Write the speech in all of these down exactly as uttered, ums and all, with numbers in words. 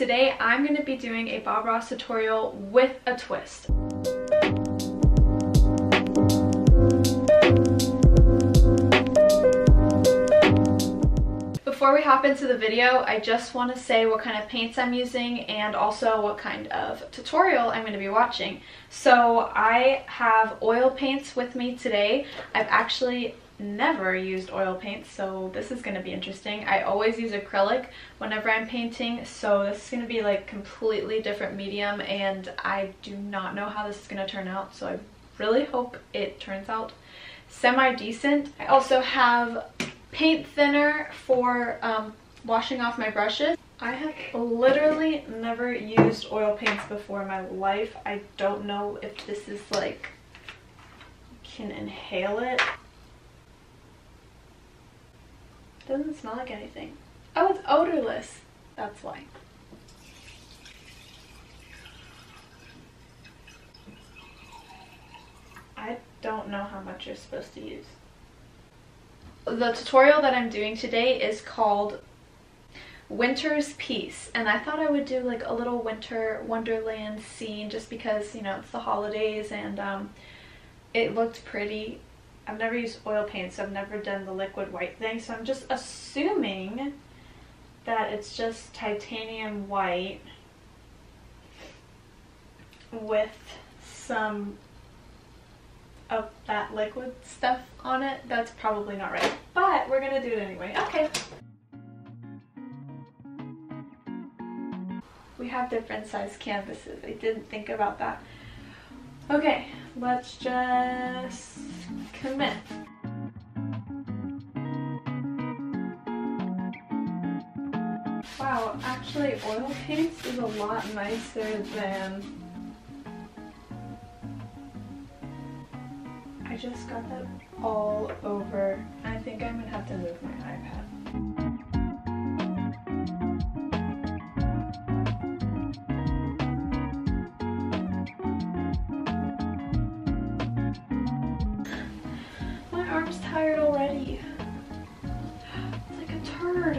Today I'm going to be doing a Bob Ross tutorial with a twist. Before we hop into the video, I just want to say what kind of paints I'm using and also what kind of tutorial I'm going to be watching. So I have oil paints with me today. I've actually never used oil paint, so this is going to be interesting. I always use acrylic whenever I'm painting, so this is going to be like completely different medium, and I do not know how this is going to turn out, so I really hope it turns out semi-decent. I also have paint thinner for um, washing off my brushes. I have literally never used oil paints before in my life. I don't know if this is like, you can inhale it. Doesn't smell like anything. Oh, it's odorless. That's why. I don't know how much you're supposed to use. The tutorial that I'm doing today is called Winter's Peace, and I thought I would do like a little winter wonderland scene just because, you know, it's the holidays and um, it looked pretty. I've never used oil paint, so I've never done the liquid white thing, so I'm just assuming that it's just titanium white with some of that liquid stuff on it. That's probably not right, but we're gonna do it anyway. Okay. We have different size canvases. I didn't think about that. Okay, let's just commit. Wow, actually oil paints is a lot nicer than... I just got that all over. I think I'm gonna have to move my iPad. Tired already. It's like a turd.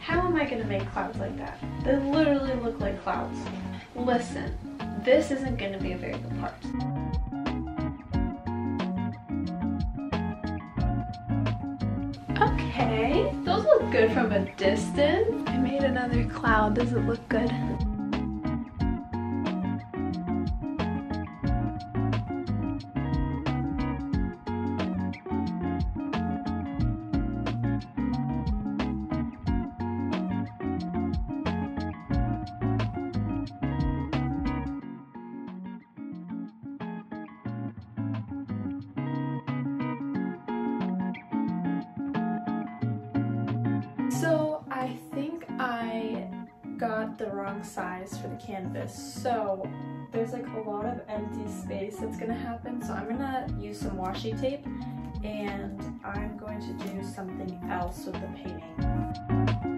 How am I gonna make clouds like that? They literally look like clouds. Listen, this isn't gonna be a very good part. Okay, those look good from a distance. I made another cloud. Does it look good? So I think I got the wrong size for the canvas, so there's like a lot of empty space that's gonna happen, so I'm gonna use some washi tape and I'm going to do something else with the painting.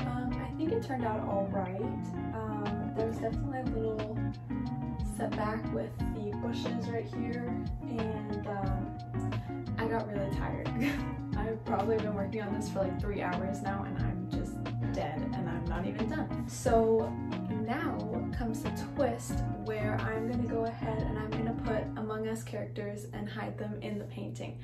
Um, I think it turned out all right. Um, there was definitely a little setback with the bushes right here, and um, I got really tired. I've probably been working on this for like three hours now, and I'm just dead, and I'm not even done. So now comes the twist where I'm gonna go ahead and I'm gonna put Among Us characters and hide them in the painting.